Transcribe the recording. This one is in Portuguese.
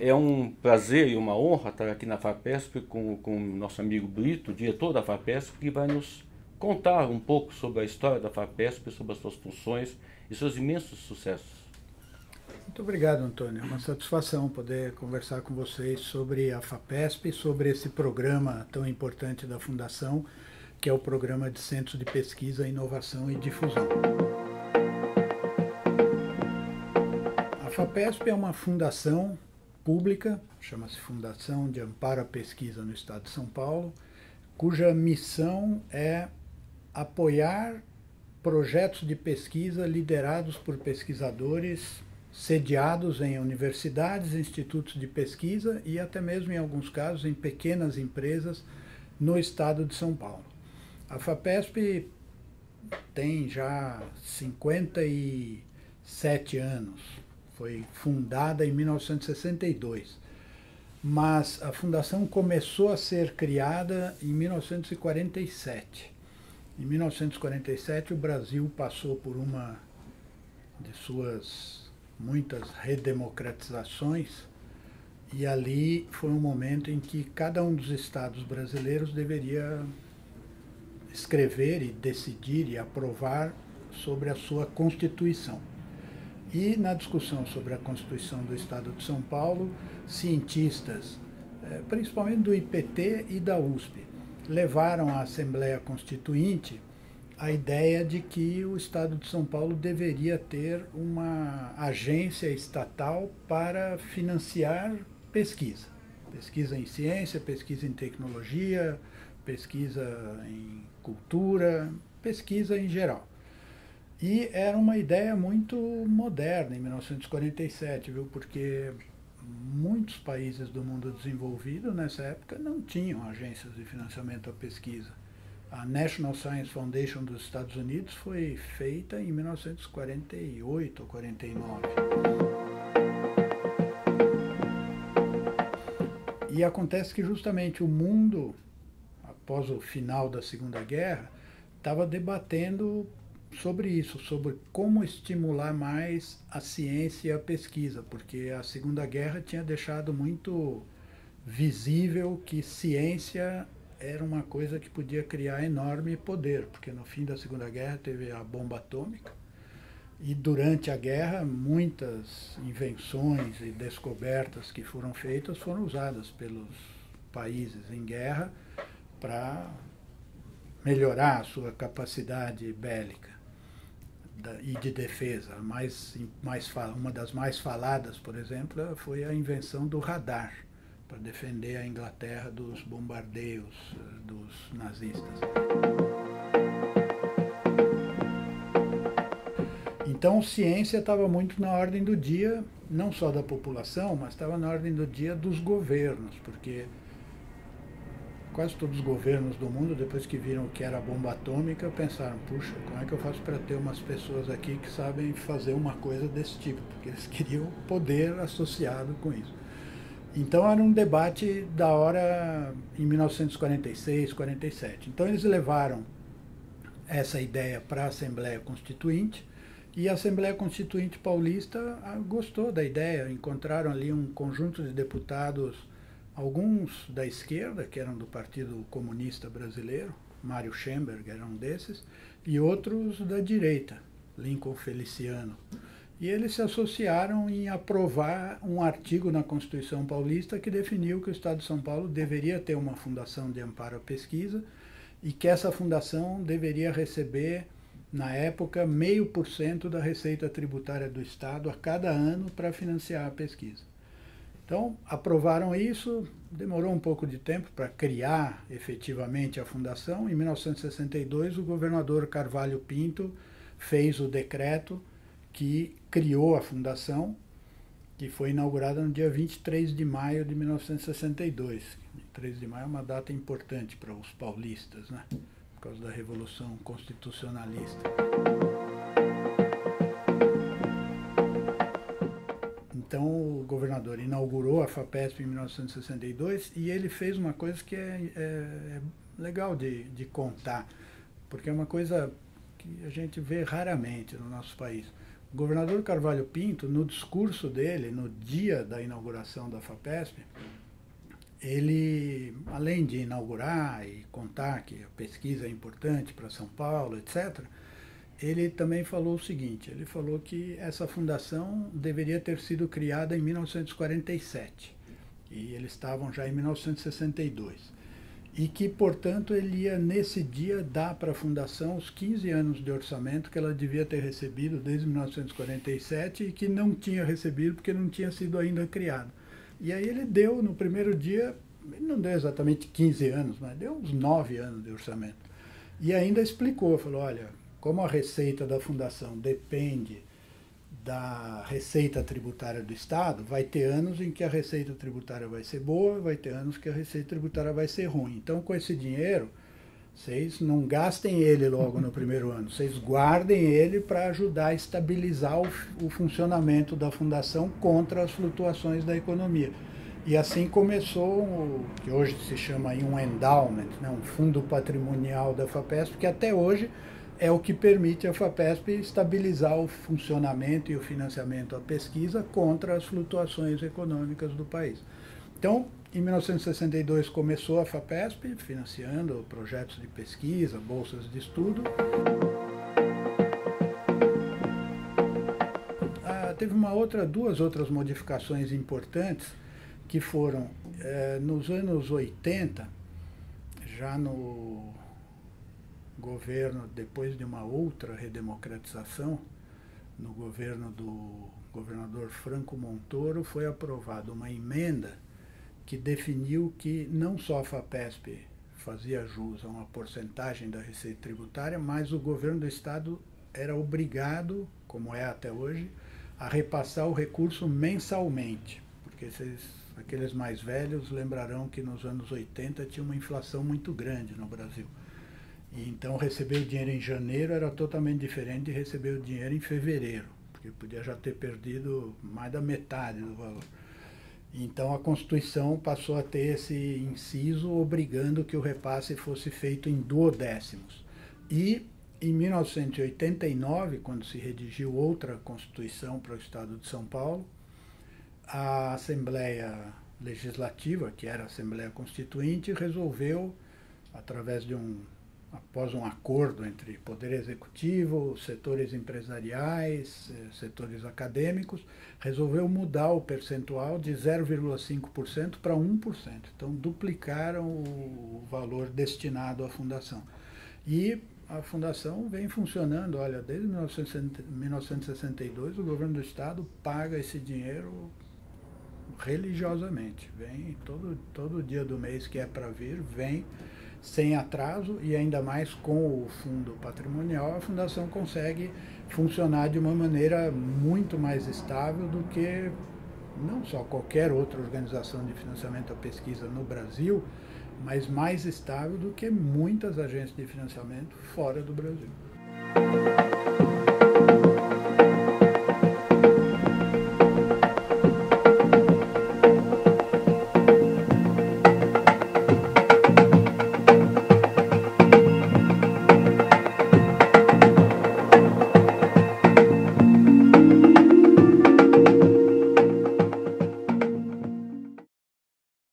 É um prazer e uma honra estar aqui na FAPESP com o nosso amigo Brito, diretor da FAPESP, que vai nos contar um pouco sobre a história da FAPESP, sobre as suas funções e seus imensos sucessos. Muito obrigado, Antônio. É uma satisfação poder conversar com vocês sobre a FAPESP e sobre esse programa tão importante da Fundação, que é o Programa de Centros de Pesquisa, Inovação e Difusão. A FAPESP é uma fundação pública, chama-se Fundação de Amparo à Pesquisa no Estado de São Paulo, cuja missão é apoiar projetos de pesquisa liderados por pesquisadores sediados em universidades, institutos de pesquisa e até mesmo, em alguns casos, em pequenas empresas no Estado de São Paulo. A FAPESP tem já 57 anos. Foi fundada em 1962, mas a fundação começou a ser criada em 1947. Em 1947, o Brasil passou por uma de suas muitas redemocratizações, e ali foi um momento em que cada um dos estados brasileiros deveria escrever e decidir e aprovar sobre a sua Constituição. E na discussão sobre a Constituição do Estado de São Paulo, cientistas, principalmente do IPT e da USP, levaram à Assembleia Constituinte a ideia de que o Estado de São Paulo deveria ter uma agência estatal para financiar pesquisa. Pesquisa em ciência, pesquisa em tecnologia, pesquisa em cultura, pesquisa em geral. E era uma ideia muito moderna em 1947, viu? Porque muitos países do mundo desenvolvido nessa época não tinham agências de financiamento à pesquisa. A National Science Foundation dos Estados Unidos foi feita em 1948 ou 49. E acontece que justamente o mundo, após o final da Segunda Guerra, estava debatendo sobre isso, sobre como estimular mais a ciência e a pesquisa, porque a Segunda Guerra tinha deixado muito visível que ciência era uma coisa que podia criar enorme poder, porque no fim da Segunda Guerra teve a bomba atômica e durante a guerra muitas invenções e descobertas que foram feitas foram usadas pelos países em guerra para melhorar a sua capacidade bélica e de defesa. Uma das mais faladas, por exemplo, foi a invenção do radar, para defender a Inglaterra dos bombardeios dos nazistas. Então, ciência estava muito na ordem do dia, não só da população, mas estava na ordem do dia dos governos, porque quase todos os governos do mundo, depois que viram o que era a bomba atômica, pensaram, puxa, como é que eu faço para ter umas pessoas aqui que sabem fazer uma coisa desse tipo? Porque eles queriam poder associado com isso. Então era um debate da hora em 1946, 47. Então eles levaram essa ideia para a Assembleia Constituinte, e a Assembleia Constituinte Paulista gostou da ideia, encontraram ali um conjunto de deputados, alguns da esquerda, que eram do Partido Comunista Brasileiro, Mário Schemberg era um desses, e outros da direita, Lincoln Feliciano. E eles se associaram em aprovar um artigo na Constituição Paulista que definiu que o Estado de São Paulo deveria ter uma fundação de amparo à pesquisa e que essa fundação deveria receber, na época, 0,5% da receita tributária do Estado a cada ano para financiar a pesquisa. Então, aprovaram isso, demorou um pouco de tempo para criar efetivamente a fundação. Em 1962, o governador Carvalho Pinto fez o decreto que criou a fundação, que foi inaugurada no dia 23 de maio de 1962. 23 de maio é uma data importante para os paulistas, né? Por causa da Revolução Constitucionalista. Então, o governador governador, inaugurou a FAPESP em 1962 e ele fez uma coisa que é legal de contar, porque é uma coisa que a gente vê raramente no nosso país. O governador Carvalho Pinto, no discurso dele, no dia da inauguração da FAPESP, ele, além de inaugurar e contar que a pesquisa é importante para São Paulo, etc., ele também falou o seguinte, ele falou que essa fundação deveria ter sido criada em 1947, e eles estavam já em 1962, e que, portanto, ele ia, nesse dia, dar para a fundação os 15 anos de orçamento que ela devia ter recebido desde 1947 e que não tinha recebido porque não tinha sido ainda criada. E aí ele deu, no primeiro dia, ele não deu exatamente 15 anos, mas deu uns 9 anos de orçamento. E ainda explicou, falou, olha, como a receita da fundação depende da receita tributária do Estado, vai ter anos em que a receita tributária vai ser boa, vai ter anos que a receita tributária vai ser ruim. Então, com esse dinheiro, vocês não gastem ele logo no primeiro ano, vocês guardem ele para ajudar a estabilizar o funcionamento da fundação contra as flutuações da economia. E assim começou o que hoje se chama aí um endowment, né, um fundo patrimonial da FAPESP, que até hoje é o que permite a FAPESP estabilizar o funcionamento e o financiamento à pesquisa contra as flutuações econômicas do país. Então, em 1962 começou a FAPESP, financiando projetos de pesquisa, bolsas de estudo. Teve duas outras modificações importantes, que foram nos anos 80, já no governo, depois de uma outra redemocratização, no governo do governador Franco Montoro, foi aprovada uma emenda que definiu que não só a FAPESP fazia jus a uma porcentagem da receita tributária, mas o governo do Estado era obrigado, como é até hoje, a repassar o recurso mensalmente. Porque aqueles mais velhos lembrarão que nos anos 80 tinha uma inflação muito grande no Brasil. E então receber o dinheiro em janeiro era totalmente diferente de receber o dinheiro em fevereiro, porque podia já ter perdido mais da metade do valor. Então a Constituição passou a ter esse inciso obrigando que o repasse fosse feito em duodécimos. E em 1989, quando se redigiu outra Constituição para o Estado de São Paulo, a Assembleia Legislativa, que era a Assembleia Constituinte, resolveu, após um acordo entre Poder Executivo, setores empresariais, setores acadêmicos, resolveu mudar o percentual de 0,5% para 1%. Então, duplicaram o valor destinado à fundação. E a fundação vem funcionando, olha, desde 1962, o governo do Estado paga esse dinheiro religiosamente. Vem todo dia do mês que é para vir, vem sem atraso, e ainda mais com o fundo patrimonial, a fundação consegue funcionar de uma maneira muito mais estável do que não só qualquer outra organização de financiamento à pesquisa no Brasil, mas mais estável do que muitas agências de financiamento fora do Brasil.